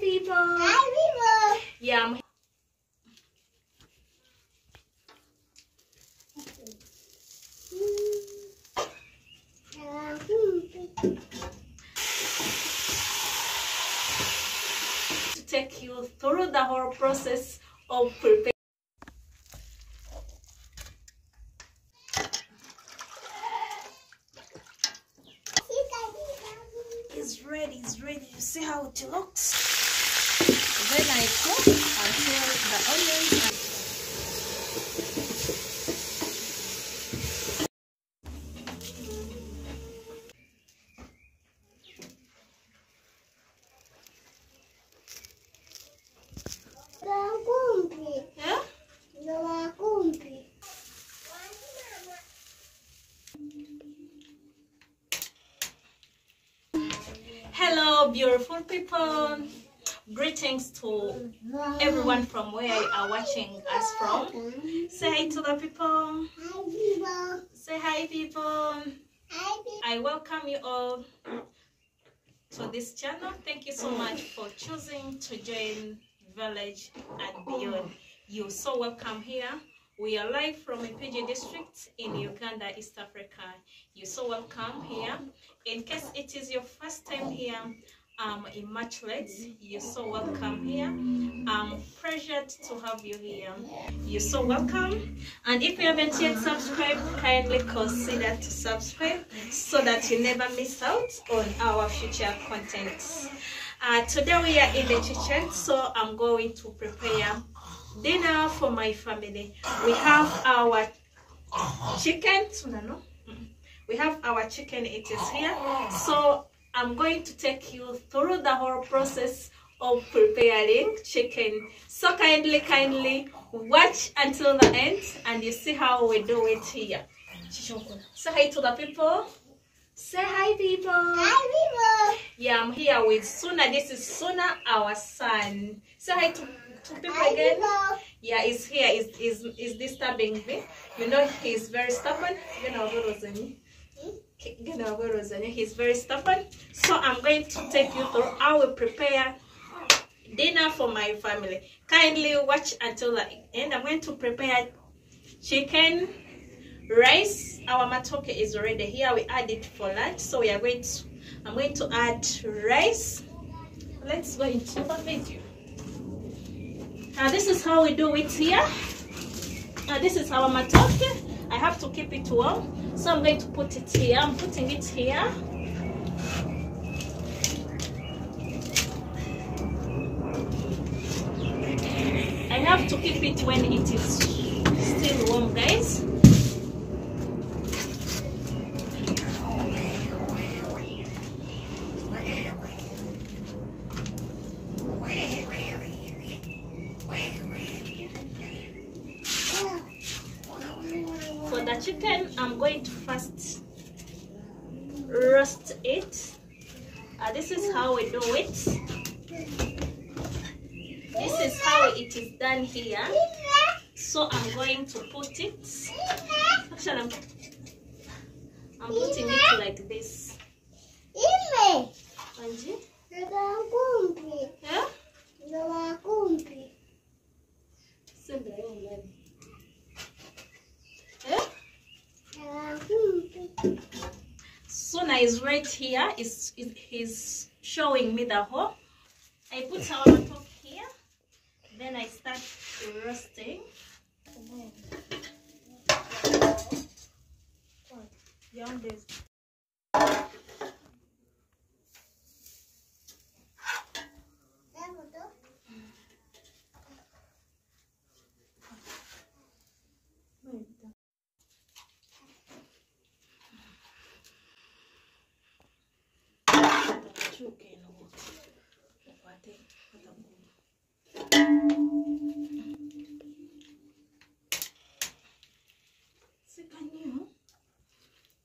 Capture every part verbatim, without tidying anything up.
people. Hi, people. Yeah. I'm to take you through the whole process of preparing. It's ready, it's ready. You see how it looks? Then I cook until the onions are. Hello, beautiful people. Greetings to everyone from where you are watching us from. Say hi to the people. Hi, people. Say hi, people. Hi, people. I welcome you all to this channel. Thank you so much for choosing to join Village and Beyond. You're so welcome here. We are live from Mpigi District in Uganda, East Africa. You're so welcome here. In case it is your first time here, um, Immaculate, you're so welcome here. I'm pressured to have you here. You're so welcome. And if you haven't yet subscribed, kindly consider to subscribe so that you never miss out on our future contents. Uh, today we are in the kitchen, so I'm going to prepare dinner for my family. We have our chicken. We have our chicken. It is here. So I'm going to take you through the whole process of preparing chicken. So kindly, kindly watch until the end, and you see how we do it here. Say hi to the people. Say hi, people. Hi, people. Yeah, I'm here with Suna. This is Suna, our son. Say hi to. To people again. Yeah, he's here. He's, he's, he's disturbing me. You know, he's very stubborn. You know, Rosanny. You know, Rosanny. He's very stubborn. So I'm going to take you through how we prepare dinner for my family. Kindly watch until the end. I'm going to prepare chicken, rice. Our matoke is already here. We added for lunch. So we are going to, I'm going to add rice. Let's go into the menu. Uh, this is how we do it here. Uh, this is our matoke. I have to keep it warm, so I'm going to put it here. I'm putting it here. I have to keep it when it is still warm, guys. Chicken, I'm going to first roast it. Uh, this is how we do it. This is how it is done here. So I'm going to put it. Actually, I'm, I'm putting it like this. Yeah? Suna is right here. Is he's showing me the whole. I put our matoke here, then I start roasting.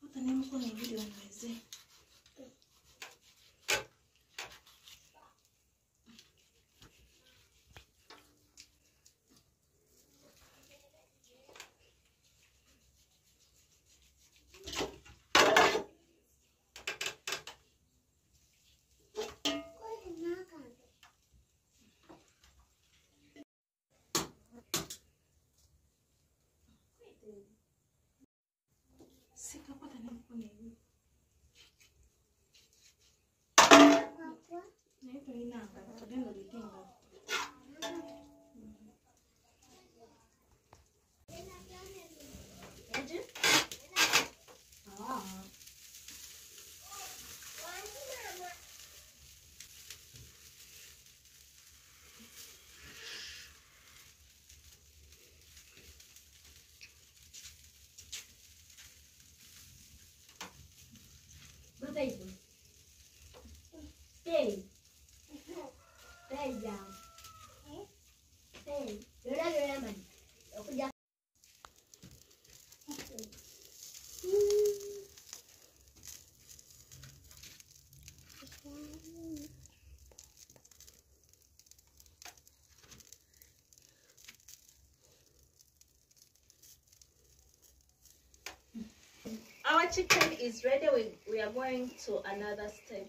What the name of Stay. Stay down. Stay. You're not your man. Okay. Our chicken is ready. We, we are going to another step.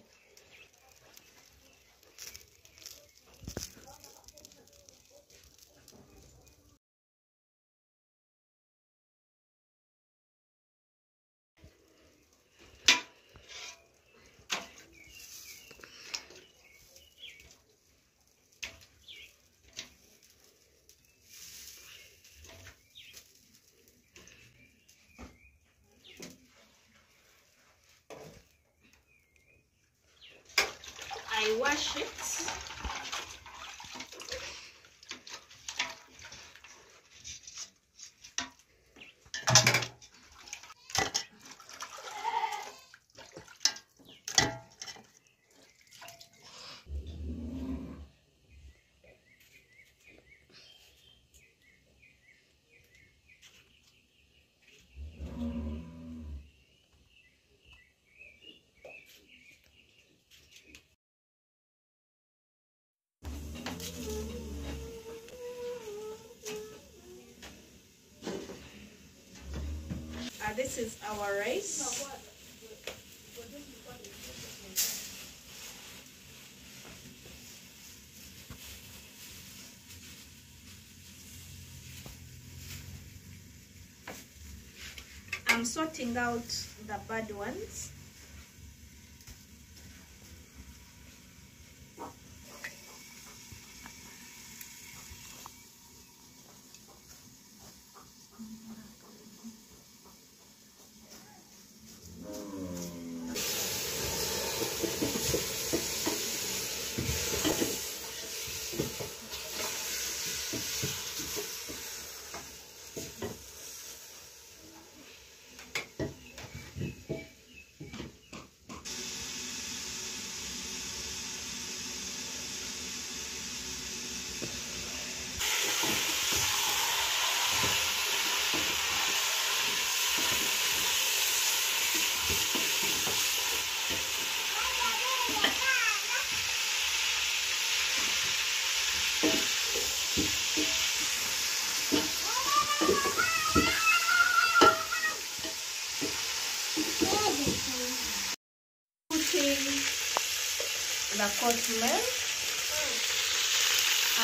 I wash it. This is our rice. I'm sorting out the bad ones. The coleslaw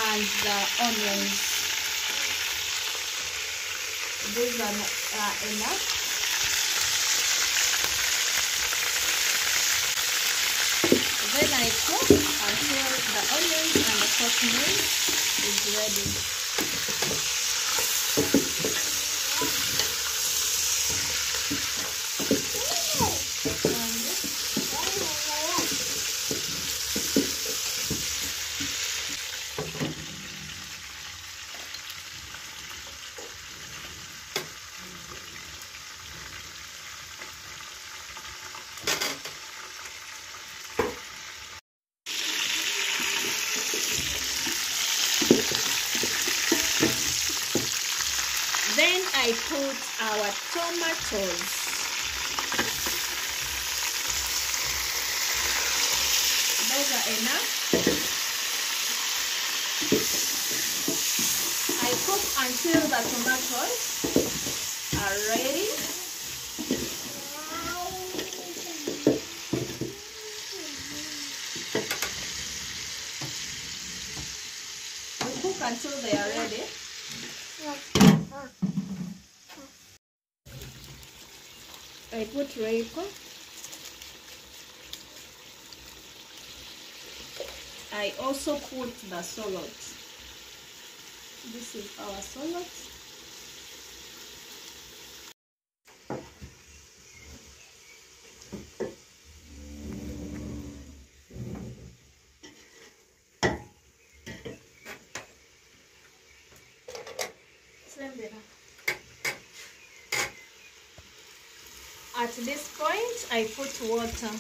and the onions. These are uh, enough. Then I cook until the onions and the coleslaw is ready. Then I put our tomatoes. Those are enough. I cook until the tomatoes are ready. We cook until they are ready. I put Royco. I also put the salad. This is our salad. At this point, I put water.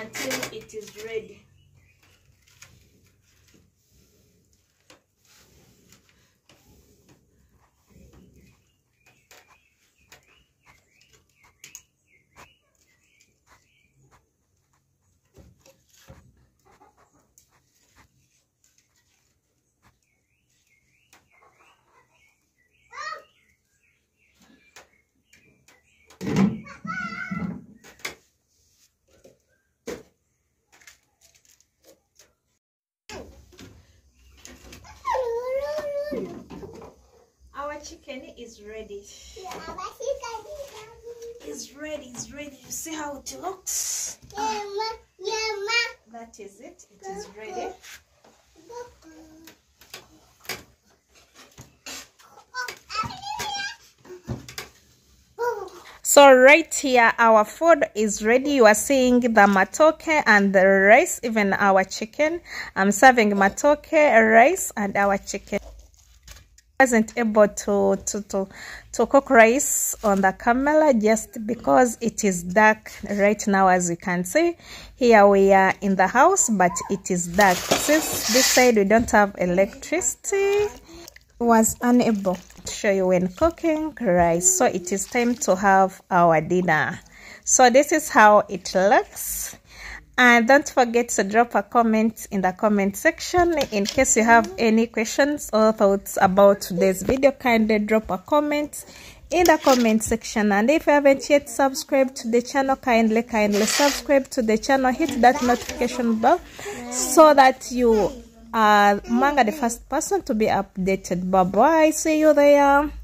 until it is ready. Chicken is ready. It's ready, it's ready. You see how it looks? Ah, that is it. It is ready. So right here, our food is ready. You are seeing the matoke and the rice, even our chicken. I'm serving matoke, rice, and our chicken. Wasn't able to, to to to cook rice on the camera just because it is dark right now. As you can see, here we are in the house, but it is dark. Since this side we don't have electricity, was unable to show you when cooking rice. So it is time to have our dinner. So this is how it looks. And don't forget to drop a comment in the comment section. In case you have any questions or thoughts about today's video, kindly drop a comment in the comment section. And if you haven't yet subscribed to the channel, kindly, kindly subscribe to the channel. Hit that notification bell so that you are among the first person to be updated. Bye-bye. See you there.